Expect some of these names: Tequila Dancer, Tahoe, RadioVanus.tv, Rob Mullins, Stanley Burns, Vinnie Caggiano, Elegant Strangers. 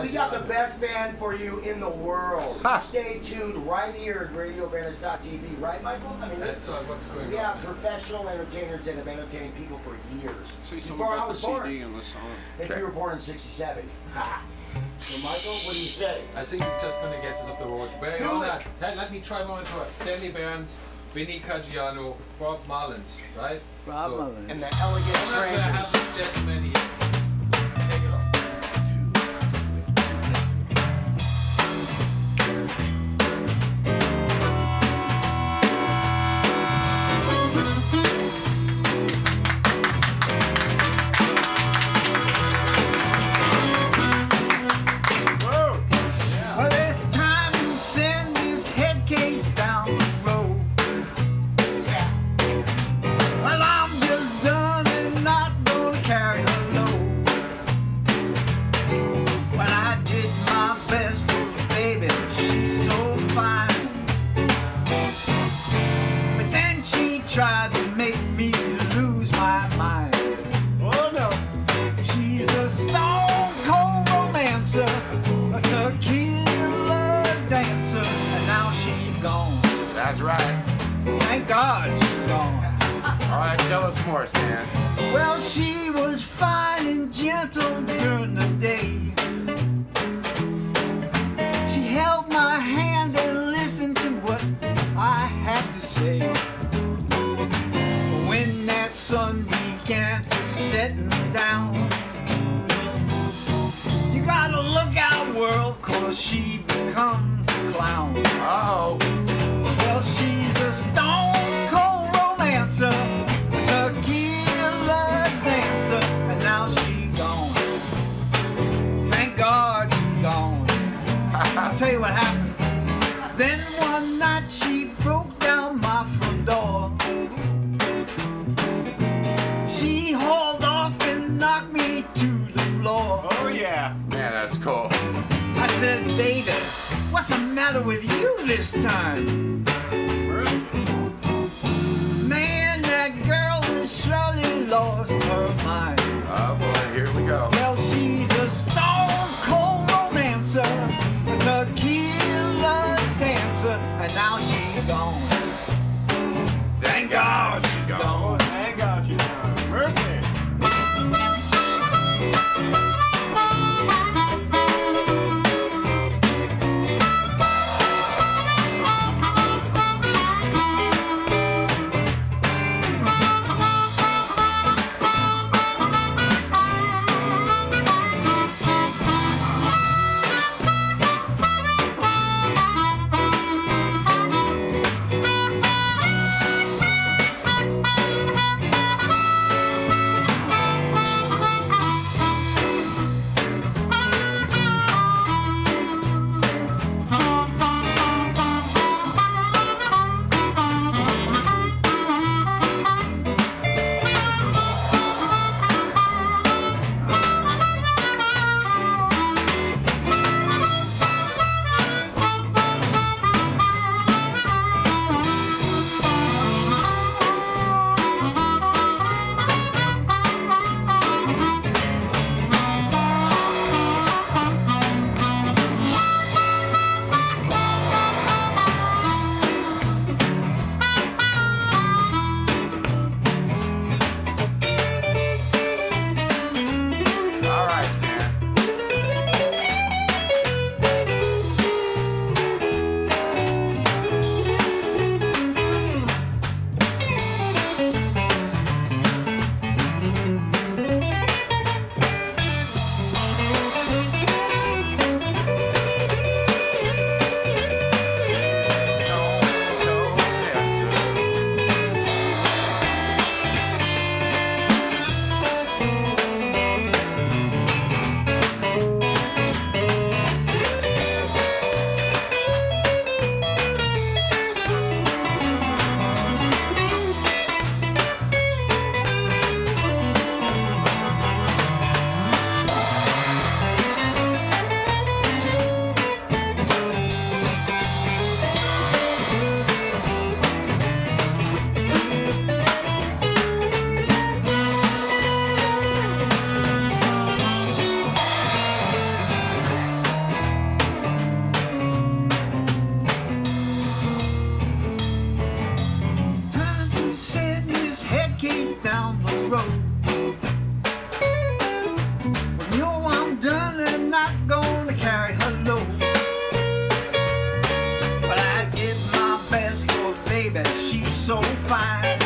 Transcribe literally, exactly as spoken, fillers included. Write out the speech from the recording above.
We got the best band for you in the world. Huh. Stay tuned right here at radio vanus dot t v. Right, Michael? I mean, that's uh, what's going yeah, on. Yeah, professional entertainers that have entertained people for years. See, before I was born. C D and the song. If okay. you were born in sixty-seven. Ha! So, Michael, what do you say? I think you're just going to get us up the road. Wait, hold on. Hey, let me try more into it. Stanley Burns, Vinnie Caggiano, Rob Mullins, right? Rob so, Mullins. And the Elegant Strangers. Tried to make me lose my mind. Oh no, she's a stone cold romancer, a tequila dancer, and now she's gone. That's right. Thank God she's gone. All right, tell us more, Stan. Well, she was fine and gentle during the day. She held my hand and listened to what I had to say. Sun began to setting down. You gotta look out, world, cause she becomes a clown. Uh oh. Well, she's a stone cold romancer, a tequila dancer, and now she's gone. Thank God she's gone. I'll tell you what happened. Then one night she broke down my front door. She hauled off and knocked me to the floor. Oh yeah. Yeah, that's cool. I said, baby, what's the matter with you this time? Man, that girl has surely lost her mind. Oh boy, here we go. Well, she's a stone cold romancer, a tequila dancer, and now she's gone. Thank God she's gone. Thank God she's gone. Mercy. Douglas Road. But no, I'm done and I'm not gonna carry her load. But I did my best, 'cause baby, she's so fine.